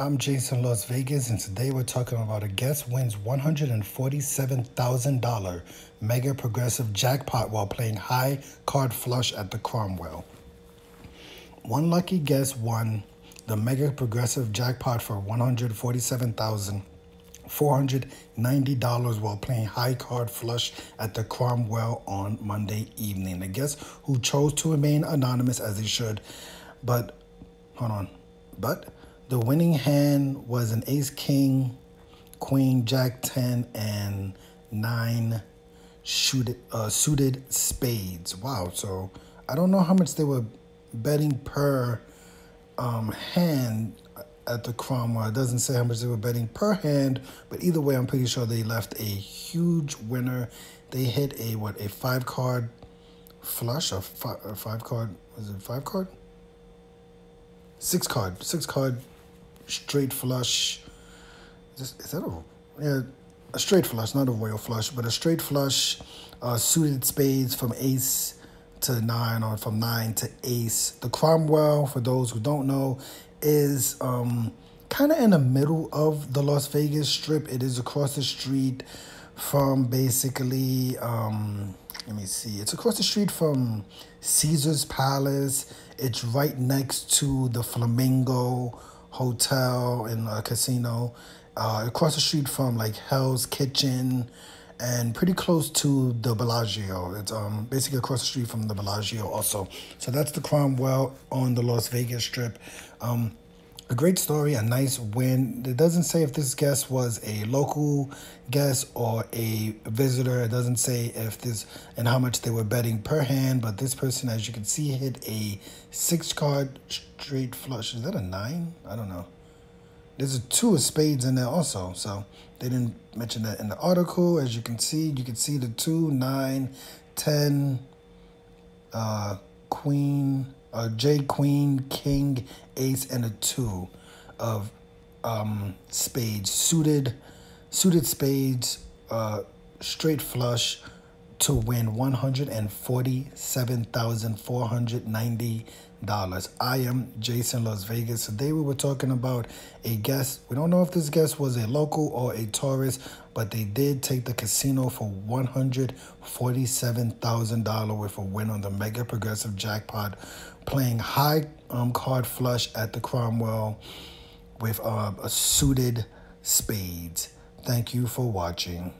I'm Jason Las Vegas, and today we're talking about a guest wins $147,000 Mega Progressive Jackpot while playing High Card Flush at the Cromwell. One lucky guest won the Mega Progressive Jackpot for $147,490 while playing High Card Flush at the Cromwell on Monday evening. The guest who chose to remain anonymous, as they should, but the winning hand was an ace, king, queen, jack 10, and nine suited spades. Wow. So I don't know how much they were betting per hand at the Cromwell. It doesn't say how much they were betting per hand, but either way, I'm pretty sure they left a huge winner. They hit a five-card flush, or five-card, was it five-card? Six-card. Straight flush. A straight flush, not a royal flush, but a straight flush, suited spades from ace to nine, or from nine to ace. The Cromwell, for those who don't know, is kind of in the middle of the Las Vegas Strip. It is across the street from basically, let me see, it's across the street from Caesar's Palace. It's right next to the Flamingo Hotel and casino, across the street from like Hell's Kitchen, and pretty close to the Bellagio. It's basically across the street from the Bellagio also. So that's the Cromwell on the Las Vegas Strip. A great story, a nice win. It doesn't say if this guest was a local guest or a visitor. It doesn't say if this and how much they were betting per hand, but this person, as you can see, hit a six-card straight flush. Is that a nine? I don't know. There's a two of spades in there also, so they didn't mention that in the article. As you can see the 2, 9, 10, queen, J, queen, king, ace, and a two of spades, suited spades, straight flush to win $147,490. I am Jason Las Vegas. Today we were talking about a guest. We don't know if this guest was a local or a tourist, but they did take the casino for $147,000 with a win on the Mega Progressive Jackpot, playing high card flush at the Cromwell with a suited spades. Thank you for watching.